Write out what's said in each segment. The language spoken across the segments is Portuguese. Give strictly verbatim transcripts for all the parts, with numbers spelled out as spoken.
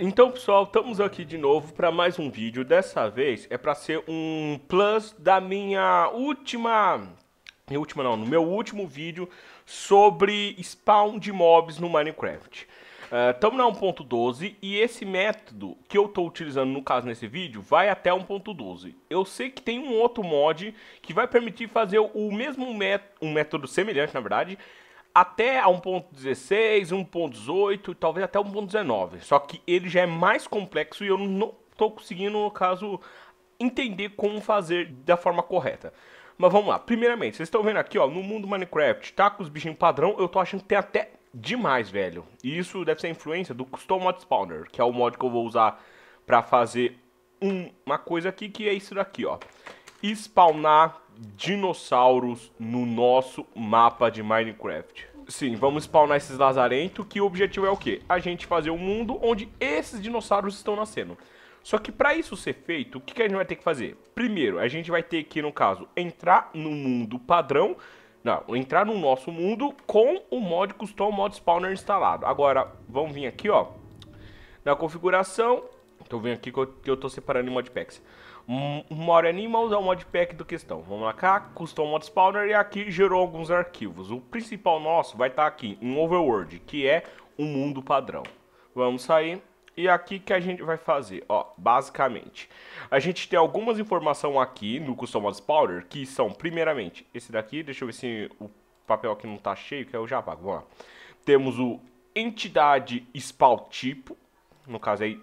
Então, pessoal, estamos aqui de novo para mais um vídeo. Dessa vez é para ser um plus da minha última... Minha última não, no meu último vídeo sobre spawn de mobs no Minecraft. Estamos uh, na um ponto doze e esse método que eu estou utilizando, no caso, nesse vídeo, vai até um ponto doze. Eu sei que tem um outro mod que vai permitir fazer o mesmo método, um método semelhante, na verdade, até a um ponto dezesseis, um ponto dezoito e talvez até um ponto dezenove. Só que ele já é mais complexo e eu não estou conseguindo, no caso, entender como fazer da forma correta. Mas vamos lá. Primeiramente, vocês estão vendo aqui, ó, no mundo Minecraft, tá com os bichinhos padrão, eu tô achando que tem até demais, velho. E isso deve ser a influência do Custom Mob Spawner, que é o mod que eu vou usar pra fazer um, uma coisa aqui, que é isso daqui, ó. Spawnar dinossauros no nosso mapa de Minecraft. Sim, vamos spawnar esses lazarentos, que o objetivo é o quê? A gente fazer um mundo onde esses dinossauros estão nascendo. Só que para isso ser feito, o que, que a gente vai ter que fazer? Primeiro, a gente vai ter que, no caso, entrar no mundo padrão. Não, entrar no nosso mundo com o mod Custom Mob Spawner instalado. Agora, vamos vir aqui, ó, na configuração. Então vem aqui que eu, que eu tô separando em modpacks. More Animals é o modpack do questão. Vamos lá cá, Custom Mob Spawner, e aqui gerou alguns arquivos. O principal nosso vai estar tá aqui, em Overworld, que é o mundo padrão. Vamos sair. E aqui que a gente vai fazer, ó, basicamente, a gente tem algumas informações aqui no Custom Mob Spawner, que são, primeiramente, esse daqui, deixa eu ver se o papel aqui não tá cheio, que eu já apago, vamos lá. Temos o entidade spawn tipo, no caso é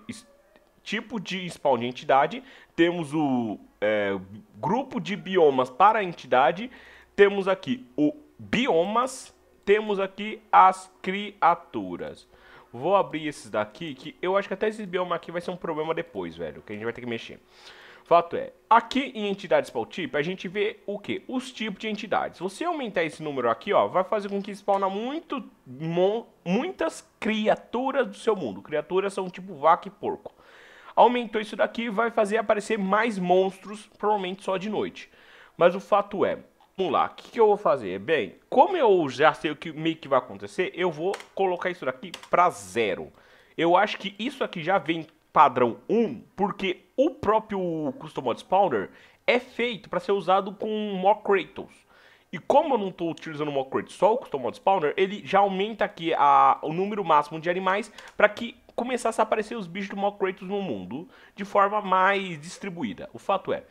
tipo de spawn de entidade, temos o é, grupo de biomas para a entidade, temos aqui o biomas, temos aqui as criaturas. Vou abrir esses daqui, que eu acho que até esse bioma aqui vai ser um problema depois, velho, que a gente vai ter que mexer. Fato é, aqui em entidades spawn type, a gente vê o que? Os tipos de entidades. Se você aumentar esse número aqui, ó, vai fazer com que spawna muito, muitas criaturas do seu mundo. Criaturas são tipo vaca e porco. Aumentou isso daqui, vai fazer aparecer mais monstros, provavelmente só de noite. Mas o fato é... Vamos lá, o que, que eu vou fazer? Bem, como eu já sei o que meio que vai acontecer, eu vou colocar isso daqui pra zero. Eu acho que isso aqui já vem padrão um, porque o próprio Custom Mob Spawner é feito pra ser usado com Mo'Creatures. E como eu não tô utilizando o Mo'Creatures, só o Custom Mob Spawner, ele já aumenta aqui a, o número máximo de animais pra que começasse a aparecer os bichos do Mo'Creatures no mundo de forma mais distribuída. O fato é...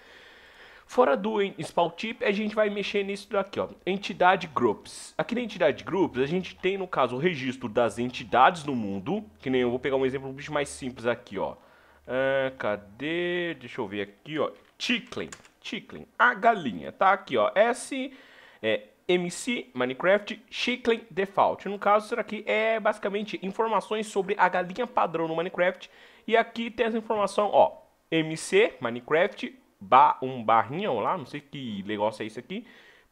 Fora do spawn tip, a gente vai mexer nisso daqui, ó, entidade groups. Aqui na entidade groups, a gente tem, no caso, o registro das entidades no mundo. Que nem eu vou pegar um exemplo um bicho mais simples aqui, ó. Ah, cadê? Deixa eu ver aqui, ó. Chicken, chicken, a galinha, tá aqui, ó. S, é, M C, Minecraft, chicken, default. No caso, isso daqui é basicamente informações sobre a galinha padrão no Minecraft. E aqui tem as informações, ó, M C, Minecraft... Ba, um barrinho lá, não sei que negócio é isso aqui.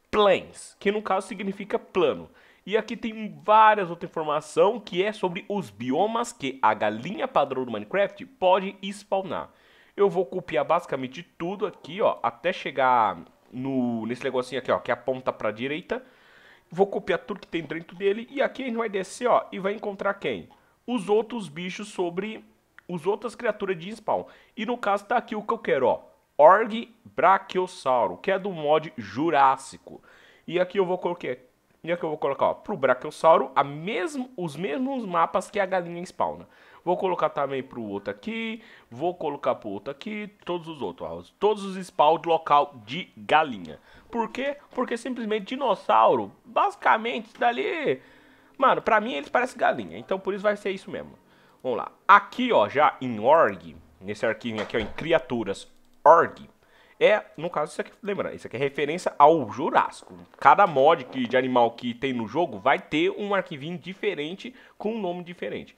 Planes, que no caso significa plano. E aqui tem várias outras informações que é sobre os biomas que a galinha padrão do Minecraft pode spawnar. Eu vou copiar basicamente tudo aqui, ó, até chegar no, nesse negocinho aqui, ó, que aponta pra direita. Vou copiar tudo que tem dentro dele. E aqui a gente vai descer, ó, e vai encontrar quem? Os outros bichos sobre os outras criaturas de spawn. E no caso tá aqui o que eu quero, ó. Org Brachiosauro, que é do mod Jurássico. E aqui eu vou colocar, e aqui eu vou colocar, ó, pro Brachiosauro a mesmo, os mesmos mapas que a galinha spawna. Vou colocar também pro outro aqui, vou colocar pro outro aqui, todos os outros, ó, todos os spawn de local de galinha. Por quê? Porque simplesmente dinossauro, basicamente, dali, mano, pra mim eles parecem galinha, então por isso vai ser isso mesmo. Vamos lá, aqui, ó, já em org, nesse arquivinho aqui, ó, em criaturas, org, é, no caso, isso aqui, lembra, isso aqui é referência ao Jurássico. Cada mod que, de animal que tem no jogo vai ter um arquivinho diferente com um nome diferente.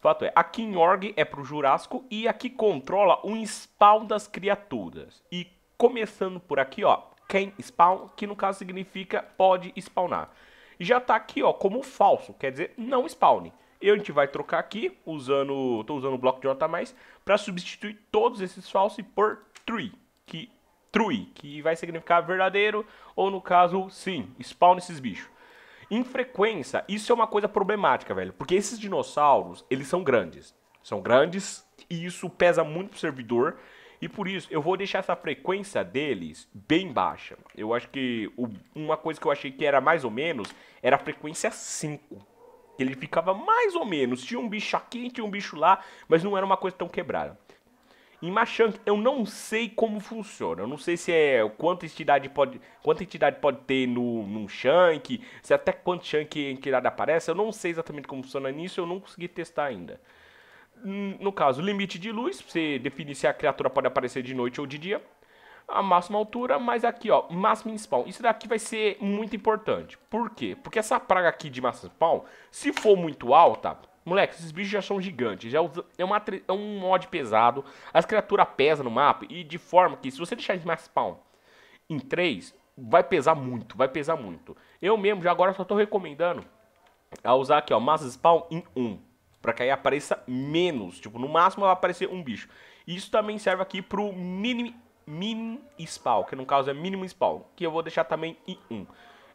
Fato é, aqui em org é pro Jurássico e aqui controla o spawn das criaturas. E começando por aqui, ó, can spawn, que no caso significa pode spawnar. Já tá aqui, ó, como falso, quer dizer, não spawn. E a gente vai trocar aqui, usando, tô usando o bloco de nota mais, para substituir todos esses falsos por true, que true, que vai significar verdadeiro, ou no caso, sim, spawn esses bichos. Em frequência, isso é uma coisa problemática, velho, porque esses dinossauros, eles são grandes. são grandes e isso pesa muito pro servidor. E por isso eu vou deixar essa frequência deles bem baixa. Eu acho que o, uma coisa que eu achei que era mais ou menos era a frequência cinco. Ele ficava mais ou menos, tinha um bicho aqui, tinha um bicho lá, mas não era uma coisa tão quebrada. Em Machank eu não sei como funciona, eu não sei se é quanta entidade pode, quanta entidade pode ter no, num Shank, se até quanto Shank entidade aparece, eu não sei exatamente como funciona nisso, eu não consegui testar ainda. No caso, limite de luz, você definir se a criatura pode aparecer de noite ou de dia. A máxima altura, mas aqui ó, máximo spawn. Isso daqui vai ser muito importante. Por quê? Porque essa praga aqui de máximo spawn, se for muito alta, moleque, esses bichos já são gigantes. Já é, uma, é um mod pesado. As criaturas pesam no mapa e de forma que se você deixar de máximo spawn em três, vai pesar muito, vai pesar muito. Eu mesmo já agora só tô recomendando a usar aqui ó, máximo spawn em um, para que aí apareça menos, tipo, no máximo vai aparecer um bicho. Isso também serve aqui pro mínimo Min spawn, que no caso é mínimo spawn, que eu vou deixar também em um.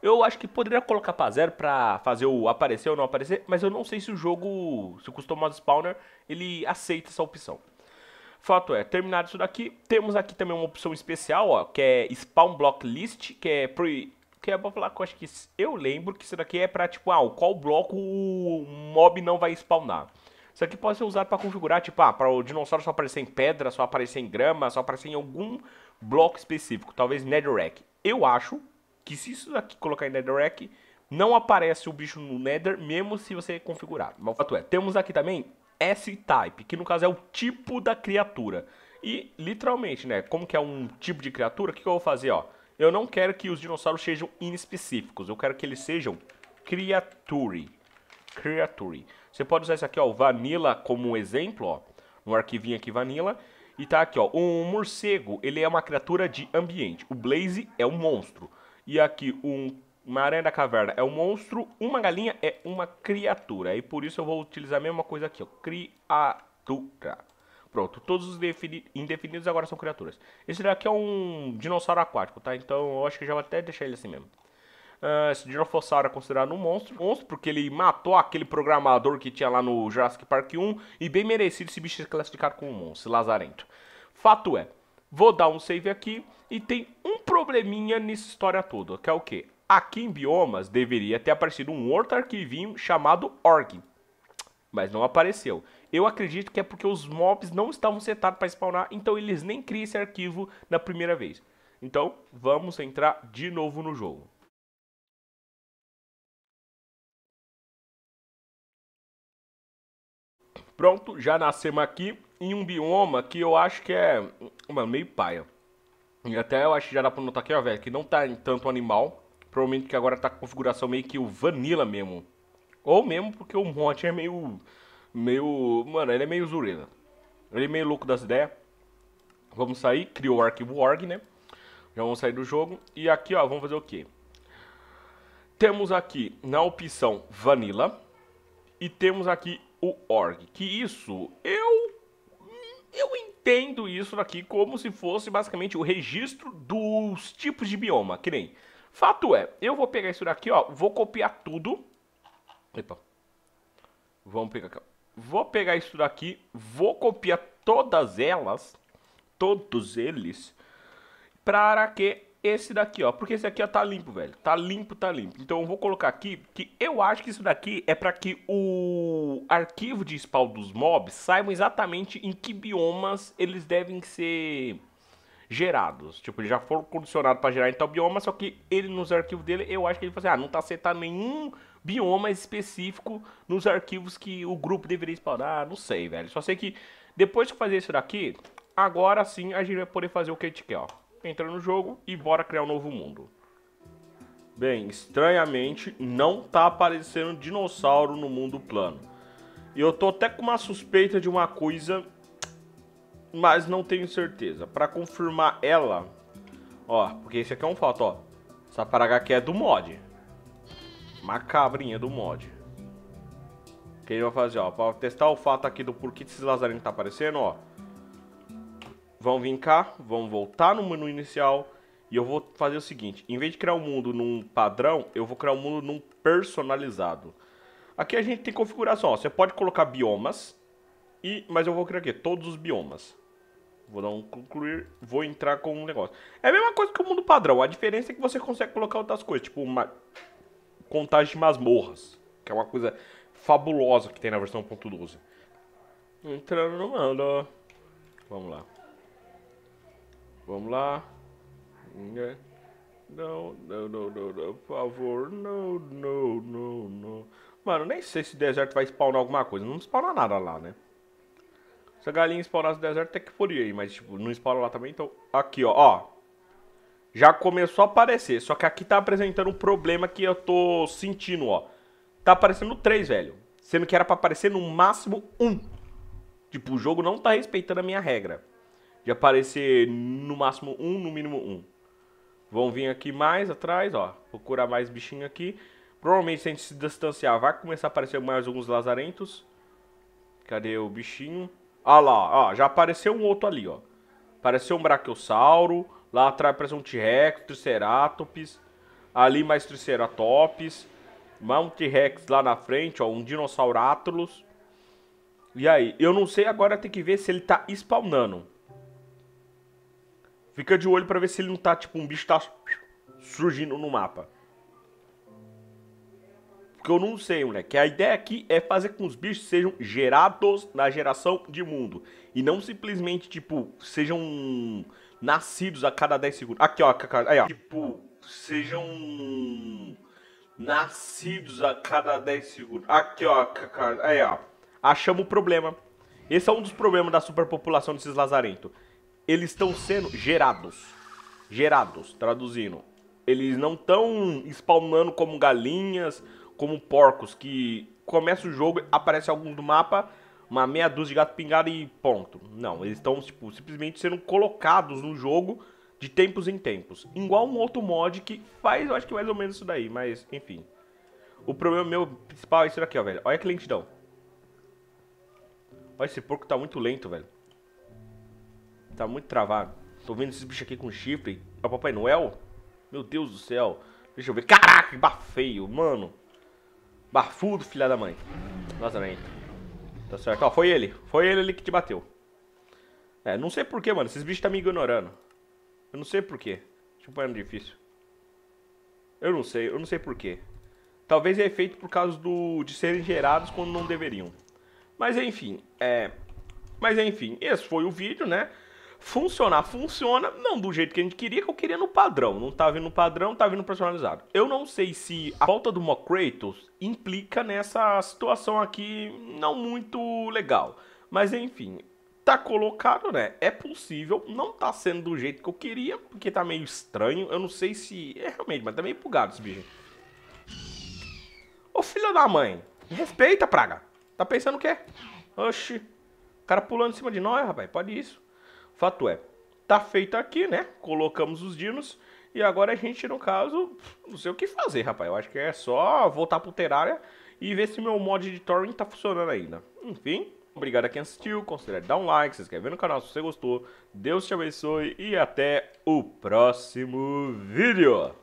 Eu acho que poderia colocar para zero para fazer o aparecer ou não aparecer, mas eu não sei se o jogo, se o Custom Mob Spawner, ele aceita essa opção. Fato é, terminado isso daqui, temos aqui também uma opção especial, ó, que é Spawn Block List, que é pro, que é pra falar que eu acho que eu lembro que isso daqui é para tipo, ah, qual bloco o mob não vai spawnar. Isso aqui pode ser usado para configurar, tipo, ah, para o dinossauro só aparecer em pedra, só aparecer em grama, só aparecer em algum bloco específico, talvez netherrack. Eu acho que se isso daqui colocar em netherrack, não aparece o bicho no nether, mesmo se você configurar. Mas o fato é, temos aqui também S-type, que no caso é o tipo da criatura. E, literalmente, né, como que é um tipo de criatura, o que, que eu vou fazer, ó? Eu não quero que os dinossauros sejam inespecíficos, eu quero que eles sejam criature. Creature. Você pode usar isso aqui, ó, o Vanilla como um exemplo, ó, no arquivinho aqui Vanilla. E tá aqui, ó, um morcego, ele é uma criatura de ambiente. O Blaze é um monstro. E aqui, um, uma aranha da caverna é um monstro. Uma galinha é uma criatura. E por isso eu vou utilizar a mesma coisa aqui, ó, criatura. Pronto, todos os indefinidos agora são criaturas. Esse daqui é um dinossauro aquático, tá? Então eu acho que já vou até deixar ele assim mesmo. Uh, esse dinossauro é considerado um monstro, monstro porque ele matou aquele programador que tinha lá no Jurassic Park um. E bem merecido esse bicho ser classificado como um monstro, lazarento. Fato é, vou dar um save aqui. E tem um probleminha nessa história toda, que é o que? Aqui em biomas deveria ter aparecido um outro arquivinho chamado org, mas não apareceu. Eu acredito que é porque os mobs não estavam setados para spawnar, então eles nem criam esse arquivo na primeira vez. Então vamos entrar de novo no jogo. Pronto, já nascemos aqui em um bioma que eu acho que é, mano, meio paia. E até eu acho que já dá pra notar aqui, ó, velho, que não tá em tanto animal. Provavelmente que agora tá com configuração meio que o vanilla mesmo. Ou mesmo porque o mod é meio, meio, mano, ele é meio zurela. Ele é meio louco das ideias. Vamos sair, criou o arquivo org, né? Já vamos sair do jogo. E aqui, ó, vamos fazer o quê? Temos aqui na opção vanilla. E temos aqui o org, que isso, eu, eu entendo isso daqui como se fosse basicamente o registro dos tipos de bioma, que nem, fato é, eu vou pegar isso daqui, ó, vou copiar tudo, epa, vamos pegar aqui, vou pegar isso daqui, vou copiar todas elas, todos eles, para que esse daqui, ó, porque esse aqui, ó, tá limpo, velho, tá limpo, tá limpo, então eu vou colocar aqui, que eu acho que isso daqui é pra que o arquivo de spawn dos mobs saibam exatamente em que biomas eles devem ser gerados, tipo, eles já foram condicionados pra gerar em tal bioma, só que ele, nos arquivos dele, eu acho que ele vai fazer, ah, não tá setado nenhum bioma específico nos arquivos que o grupo deveria spawnar, não sei, velho, só sei que depois que fazer isso daqui, agora sim a gente vai poder fazer o que a gente quer, ó. Entra no jogo e bora criar um novo mundo. Bem, estranhamente não tá aparecendo dinossauro no mundo plano. E eu tô até com uma suspeita de uma coisa, mas não tenho certeza. Pra confirmar ela, ó, porque esse aqui é um fato, ó. Essa praga aqui é do mod. Macabrinha do mod. O que ele vai fazer, ó, pra testar o fato aqui do porquê desses lazarinhos tá aparecendo, ó. Vão vir cá, vão voltar no menu inicial e eu vou fazer o seguinte, em vez de criar um mundo num padrão, eu vou criar um mundo num personalizado. Aqui a gente tem configuração, ó, você pode colocar biomas, E, mas eu vou criar aqui todos os biomas. Vou dar um concluir, vou entrar com um negócio. É a mesma coisa que o mundo padrão, a diferença é que você consegue colocar outras coisas, tipo uma contagem de masmorras, que é uma coisa fabulosa que tem na versão um ponto doze. Entrando no mando. Vamos lá. Vamos lá. Não, não, não, não, não, por favor, não, não, não, não. Mano, nem sei se o deserto vai spawnar alguma coisa, não spawna nada lá, né? Se a galinha spawnasse no deserto até que podia aí, mas tipo, não spawna lá também, então... Aqui, ó, ó. Já começou a aparecer, só que aqui tá apresentando um problema que eu tô sentindo, ó. Tá aparecendo três, velho. Sendo que era pra aparecer no máximo um. Tipo, o jogo não tá respeitando a minha regra. De aparecer no máximo um, no mínimo um. Vão vir aqui mais atrás, ó. Procurar mais bichinho aqui. Provavelmente se a gente se distanciar, vai começar a aparecer mais alguns lazarentos. Cadê o bichinho? Ah lá, ó, já apareceu um outro ali, ó. Apareceu um Brachiosauro. Lá atrás apareceu um T-Rex, Triceratops. Ali mais Triceratops. Mais um T-Rex lá na frente, ó. Um Dinossaurátulus. E aí? Eu não sei agora, tem que ver se ele tá spawnando. Fica de olho pra ver se ele não tá, tipo, um bicho tá surgindo no mapa. Porque eu não sei, moleque. A ideia aqui é fazer com que os bichos sejam gerados na geração de mundo. E não simplesmente, tipo, sejam nascidos a cada dez segundos. Aqui, ó. Aí, ó. Tipo, sejam nascidos a cada dez segundos. Aqui, ó. Aí, ó. Achamos o problema. Esse é um dos problemas da superpopulação desses lazarentos. Eles estão sendo gerados. Gerados, traduzindo. Eles não estão spawnando como galinhas... Como porcos, que começa o jogo, aparece algum do mapa, uma meia dúzia de gato pingado e ponto. Não, eles estão tipo, simplesmente sendo colocados no jogo de tempos em tempos. Igual um outro mod que faz, eu acho que mais ou menos isso daí, mas enfim. O problema meu principal é isso daqui, ó, velho. Olha que lentidão. Olha, esse porco tá muito lento, velho. Tá muito travado. Tô vendo esses bichos aqui com chifre. É o Papai Noel? Meu Deus do céu. Deixa eu ver. Caraca, que bafeio, mano. Bafudo, filha da mãe. Nossa, nem. Tá certo. Ó, foi ele. Foi ele ali que te bateu. É, não sei porquê, mano. Esses bichos tá me ignorando. Eu não sei porquê. Deixa eu pôr no difícil. Eu não sei. Eu não sei porquê. Talvez é feito por causa do de serem gerados quando não deveriam. Mas, enfim. É... Mas, enfim. Esse foi o vídeo, né? Funcionar, funciona. Não do jeito que a gente queria, que eu queria no padrão. Não tá vindo no padrão, tá vindo personalizado. Eu não sei se a falta do Mo'Creatures implica nessa situação aqui não muito legal. Mas enfim, tá colocado, né? É possível, não tá sendo do jeito que eu queria, porque tá meio estranho. Eu não sei se... É realmente, mas tá meio bugado esse bicho. Ô filho da mãe, respeita, praga. Tá pensando o quê? Oxi, o cara pulando em cima de nós, rapaz, pode isso. Fato é, tá feito aqui, né? Colocamos os dinos e agora a gente, no caso, não sei o que fazer, rapaz. Eu acho que é só voltar pro Terária e ver se meu mod de Torrent tá funcionando ainda. Enfim, obrigado a quem assistiu, considere dar um like, se inscrever no canal se você gostou. Deus te abençoe e até o próximo vídeo.